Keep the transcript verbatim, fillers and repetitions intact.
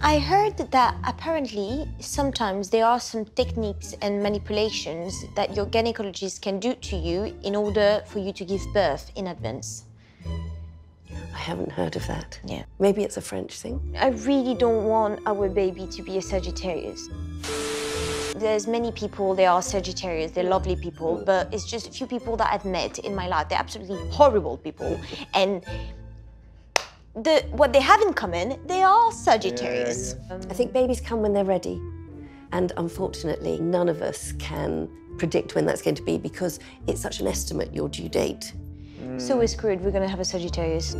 I heard that apparently sometimes there are some techniques and manipulations that your gynecologist can do to you in order for you to give birth in advance. I haven't heard of that. Yeah. Maybe it's a French thing. I really don't want our baby to be a Sagittarius. There's many people, they are Sagittarius, they're lovely people, but it's just a few people that I've met in my life. They're absolutely horrible people. And the, what they have in common, they are Sagittarius. Yeah, yeah, yeah. Um, I think babies come when they're ready. And unfortunately, none of us can predict when that's going to be because it's such an estimate, your due date. Mm. So we're screwed, we're going to have a Sagittarius.